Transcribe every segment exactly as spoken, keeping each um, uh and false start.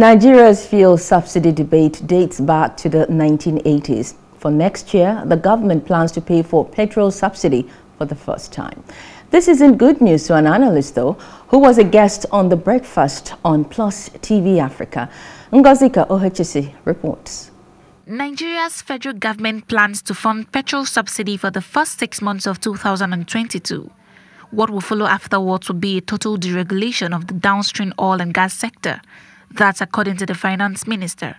Nigeria's fuel subsidy debate dates back to the nineteen eighties. For next year, the government plans to pay for petrol subsidy for the first time. This isn't good news to an analyst, though, who was a guest on The Breakfast on Plus T V Africa. Ngozika Ohaechesi reports. Nigeria's federal government plans to fund petrol subsidy for the first six months of two thousand twenty-two. What will follow afterwards will be a total deregulation of the downstream oil and gas sector. That's according to the finance minister.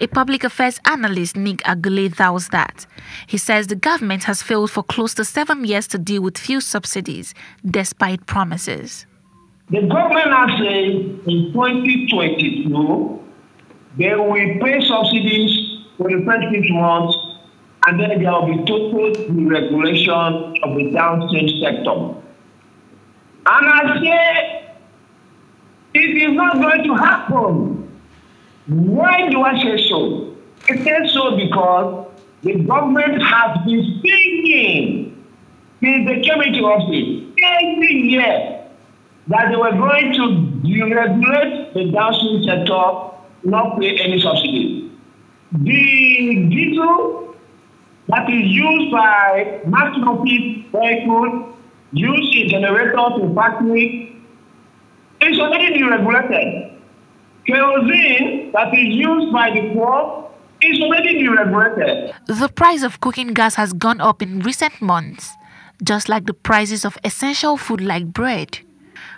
A public affairs analyst, Nick Agule, doubts that. He says the government has failed for close to seven years to deal with fuel subsidies, despite promises. The government has said in twenty twenty-two, they will pay subsidies for the first six months, and then there will be total deregulation of the downstream sector. And I say, it is not going to happen. Why do I say so? I say so because the government has been saying since they came into office every year that they were going to deregulate the downstream sector, not pay any subsidy. The diesel that is used by mass market vehicles, used in generators in factories, is already deregulated. Kerosene that is used by the poor is already deregulated. The price of cooking gas has gone up in recent months, just like the prices of essential food like bread.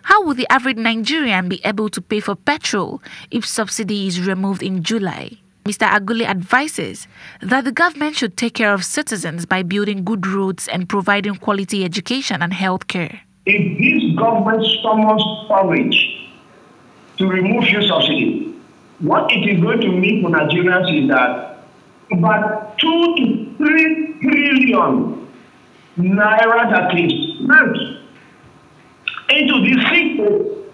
How will the average Nigerian be able to pay for petrol if subsidy is removed in July? Mister Agule advises that the government should take care of citizens by building good roads and providing quality education and health care. If this government summons courage to remove fuel subsidy, what it is going to mean for Nigerians is that about two to three trillion naira that is spent into this thing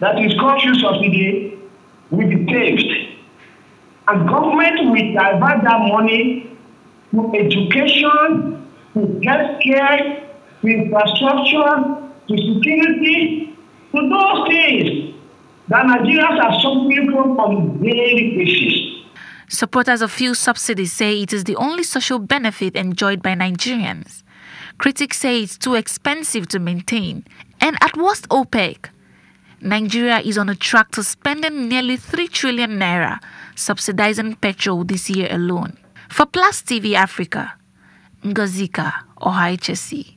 that is called fuel subsidy will be taxed. And government will divert that money to education, to health care, to infrastructure, to security, to those things that Nigerians are suffering from on a daily basis. Supporters of fuel subsidies say it is the only social benefit enjoyed by Nigerians. Critics say it's too expensive to maintain, and at worst OPEC. Nigeria is on a track to spending nearly three trillion naira subsidizing petrol this year alone. For Plus T V Africa, Ngozika Ohaechesi.